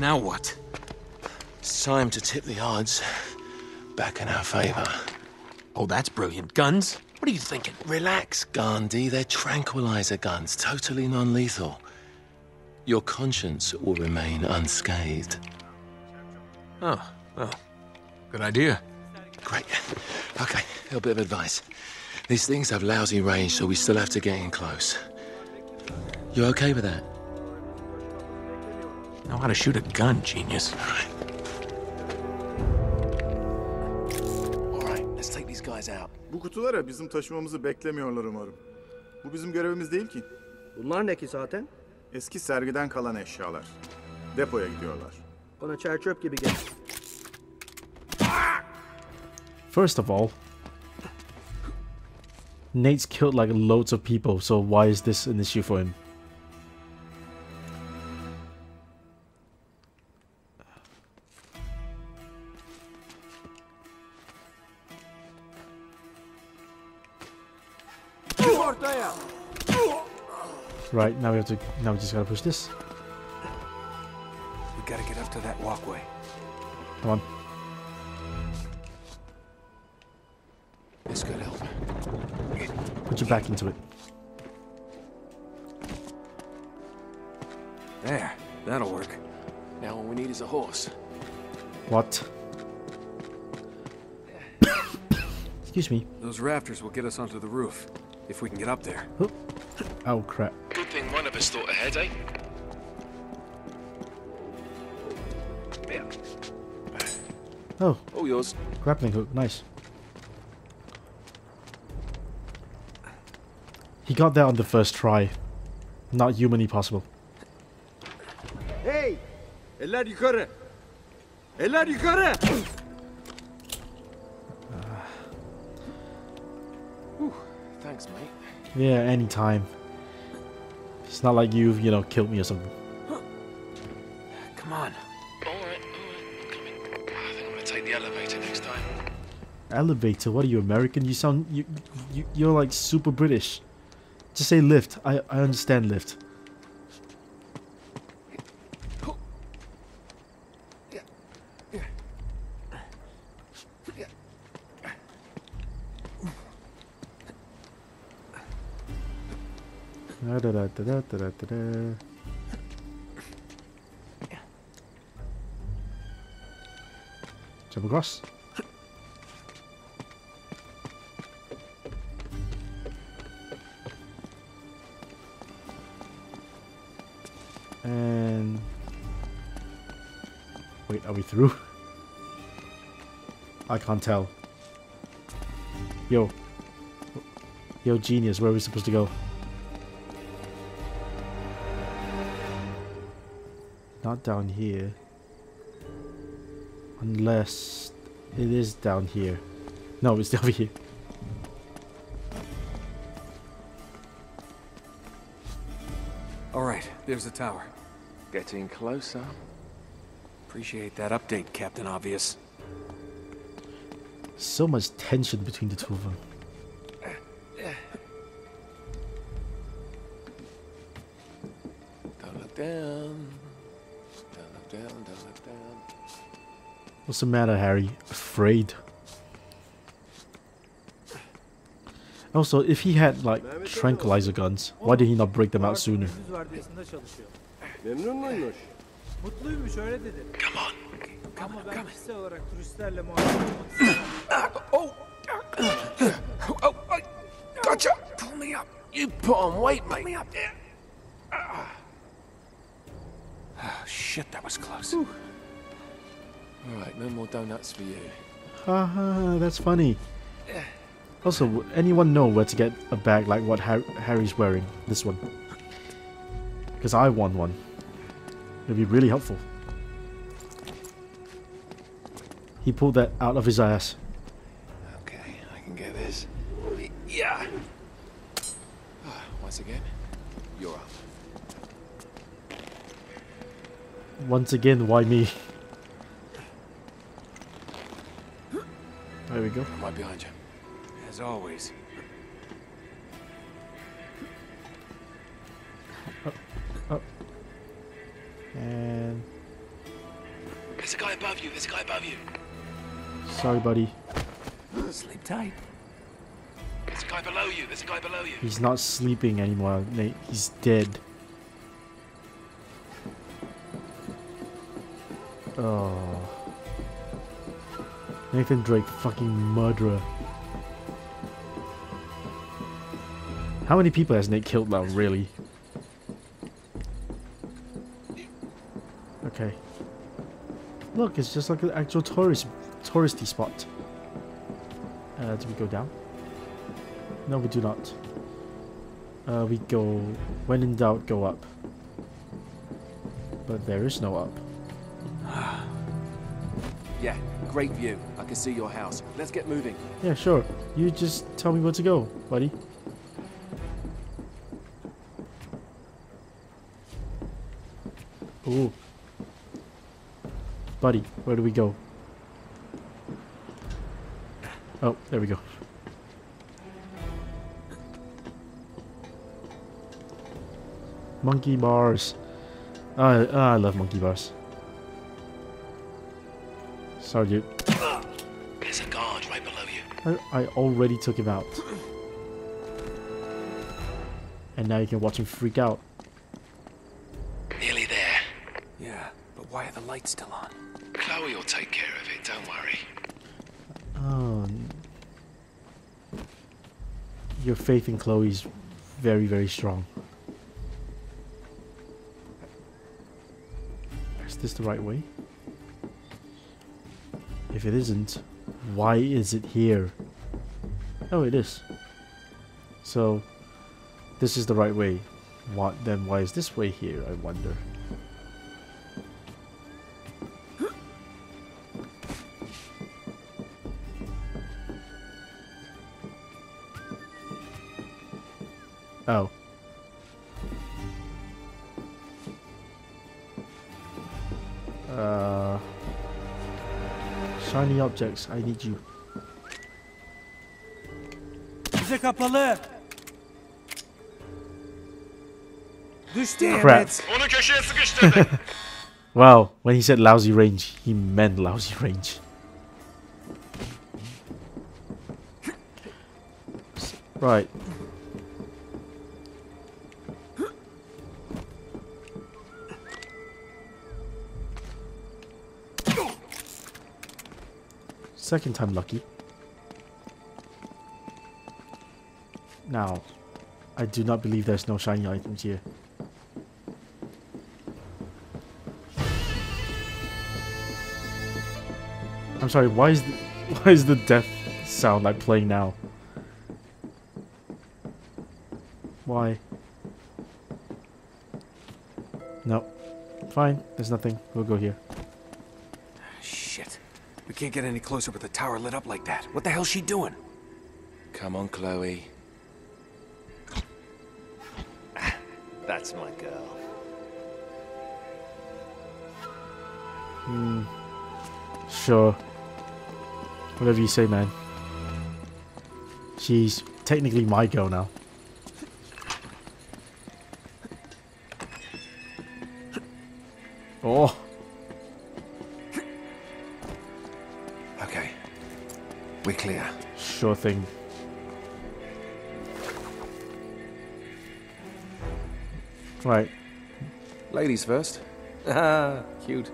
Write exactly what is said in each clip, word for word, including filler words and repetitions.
Now what? It's time to tip the odds back in our favor. Oh, that's brilliant. Guns? What are you thinking? Relax, Gandhi. They're tranquilizer guns, totally non-lethal. Your conscience will remain unscathed. Oh, well, good idea. Great. Okay, a little bit of advice. These things have lousy range, so we still have to get in close. You okay with that? I know how to shoot a gun, genius. All right. All right, let's take these guys out. Bu kutulara bizim taşımamızı beklemiyorlar umarım. Bu bizim görevimiz değil ki. Bunlar ne ki zaten? Eski sergiden kalan eşyalar. Depoya gidiyorlar. Bana çer çöp gibi gel. First of all, Nate's killed like loads of people, so why is this an issue for him? Right, now we have to, now we just gotta push this. We gotta get up to that walkway. Come on. This could help. Put your back into it. There, that'll work. Now what we need is a horse. What? Excuse me. Those rafters will get us onto the roof, if we can get up there. Oh, oh crap. Good thing one of us thought ahead, eh? Yeah. Oh. All yours. Grappling hook, nice. He got there on the first try. Not humanly possible. Hey! Eller yukarı! Eller yukarı! Thanks, mate. Yeah, anytime. It's not like you've, you know, killed me or something. Come on. All right, all right. I think I'm gonna take the elevator next time. Elevator? What are you, American? You sound you, you you're like super British. Just say lift. I I understand lift. Da, da, da, da, da, da, da. Jump across. And wait, are we through? I can't tell. Yo. Yo, genius, where are we supposed to go? Not down here, unless it is down here. No, it's over here. All right, there's the tower. Getting closer. Appreciate that update, Captain Obvious. So much tension between the two of them. Don't look down. Down, down, down. What's the matter, Harry? Afraid. Also, if he had like tranquilizer guns, why did he not break them out sooner? Come on. Come on, come on. Oh, gotcha. Pull me up. You put on weight, mate. Pull me up there. Oh, shit, that was close. Ooh. All right, no more donuts for you. Haha, uh, that's funny. Also, would anyone know where to get a bag like what Har Harry's wearing? This one. Because I want one. It'd be really helpful. He pulled that out of his ass. Okay, I can get this. Yeah. Oh, once again, you're up. Once again, why me? There we go. I'm right behind you. As always. Up, up. And There's a guy above you. There's a guy above you. Sorry, buddy. Sleep tight. There's a guy below you. There's a guy below you. He's not sleeping anymore, Nate. He's dead. Oh. Nathan Drake, fucking murderer. How many people has Nate killed now, really? Okay. Look, it's just like an actual tourist, touristy spot. Uh, do we go down? No, we do not. Uh, we go... When in doubt, go up. But there is no up. Yeah, great view. I can see your house. Let's get moving. Yeah, sure. You just tell me where to go, buddy. Ooh. Buddy, where do we go? Oh, there we go. Monkey bars. I, I love monkey bars. Sorry, dude. There's a guard right below you. I, I already took him out. And now you can watch him freak out. Nearly there. Yeah, but why are the lights still on? Chloe will take care of it, don't worry. Um, your faith in Chloe is very, very strong. Is this the right way? If it isn't, why is it here? Oh, it is. So, this is the right way. What, then why is this way here, I wonder? Oh. Uh... Shiny objects, I need you. Crap. Wow, when he said lousy range, he meant lousy range. Right. Second time lucky. Now, I do not believe there's no shiny items here. I'm sorry, why is the, why is the death sound like playing now? Why? No. Fine, there's nothing. We'll go here. We can't get any closer with the tower lit up like that. What the hell's she doing? Come on, Chloe. Ah, that's my girl. Hmm. Sure. Whatever you say, man. She's technically my girl now. Oh. We're clear. Sure thing. Right. Ladies first. Ah, cute.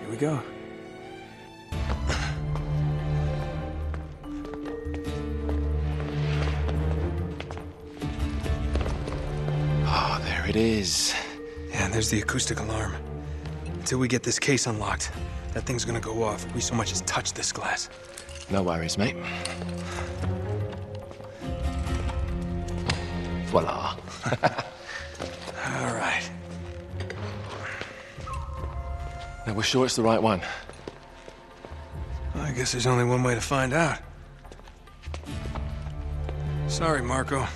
Here we go. Oh, there it is. And there's the acoustic alarm. Until we get this case unlocked, that thing's gonna go off if we so much as touch this glass. No worries, mate. Voila. All right. Now we're sure it's the right one. Well, I guess there's only one way to find out. Sorry, Marco.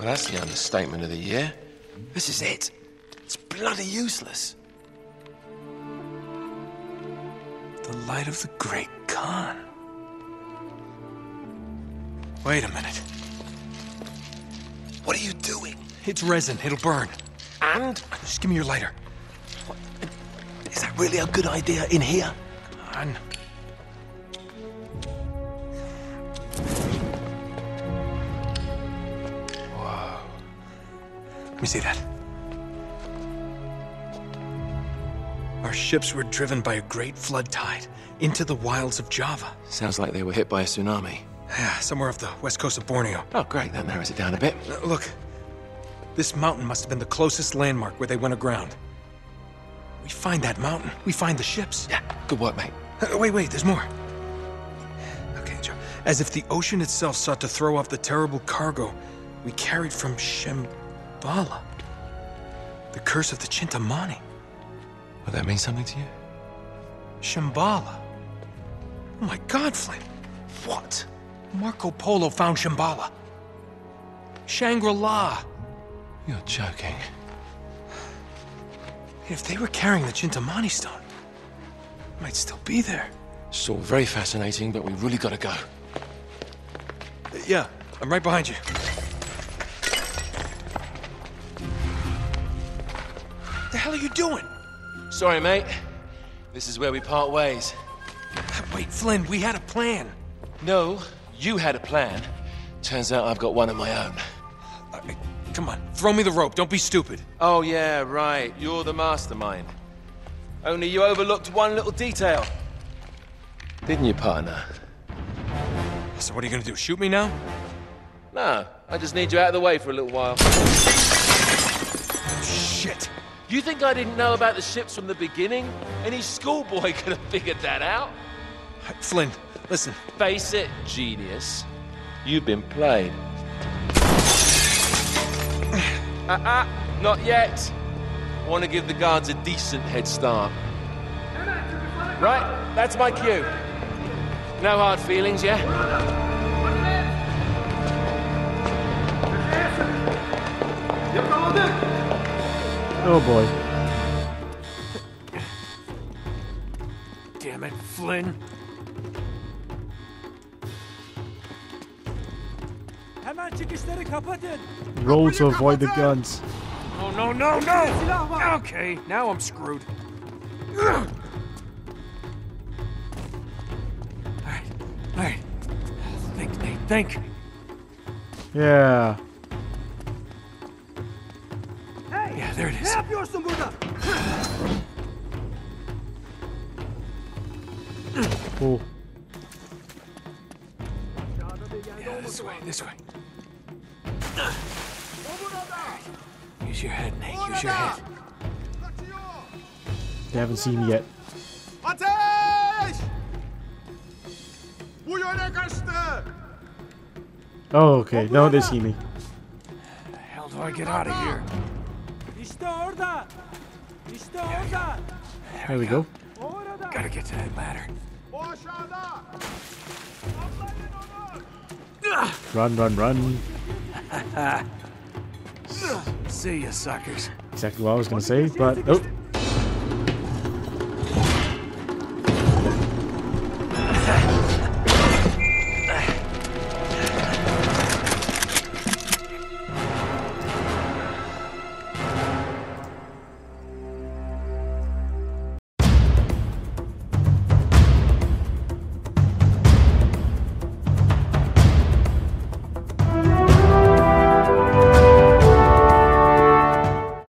That's the understatement of the year. This is it. It's bloody useless. The light of the great Khan. Wait a minute. What are you doing? It's resin. It'll burn. And? Just give me your lighter. What? Is that really a good idea in here? Khan. Whoa. Let me see that. Our ships were driven by a great flood tide into the wilds of Java. Sounds like they were hit by a tsunami. Yeah, somewhere off the west coast of Borneo. Oh, great. That narrows it down a bit. Uh, look. This mountain must have been the closest landmark where they went aground. We find that mountain. We find the ships. Yeah. Good work, mate. Uh, wait, wait. There's more. Okay, Joe. As if the ocean itself sought to throw off the terrible cargo we carried from Shambhala. The curse of the Chintamani. Well, that means something to you? Shambhala. Oh, my God, Flynn. What? Marco Polo found Shambhala. Shangri La. You're joking. If they were carrying the Chintamani stone, it might still be there. It's all very fascinating, but we really gotta go. Yeah, I'm right behind you. What the hell are you doing? Sorry, mate. This is where we part ways. Wait, Flynn, we had a plan. No. You had a plan. Turns out I've got one of my own. Uh, come on, throw me the rope. Don't be stupid. Oh, yeah, right. You're the mastermind. Only you overlooked one little detail. Didn't you, partner? So what are you gonna do, shoot me now? No, I just need you out of the way for a little while. Shit! You think I didn't know about the ships from the beginning? Any schoolboy could have figured that out. Flynn. Listen. Face it, genius. You've been played. Uh-uh, not yet. I want to give the guards a decent head start. Right, that's my cue. No hard feelings, yeah? Oh, boy. Damn it, Flynn. Roll to avoid the guns. Oh, no, no, no! Okay, now I'm screwed. Alright, alright. Think, Nate, think. Yeah. Hey, yeah, there it is. Cool. Yeah, this way, this way. Use your head, Nate. Use your head. They haven't seen me yet. Oh, okay. No, they see me. How the hell do I get out of here? There we go. Gotta get to that ladder. Run, run, run. See ya, suckers. Exactly what I was gonna say, but nope. Oh.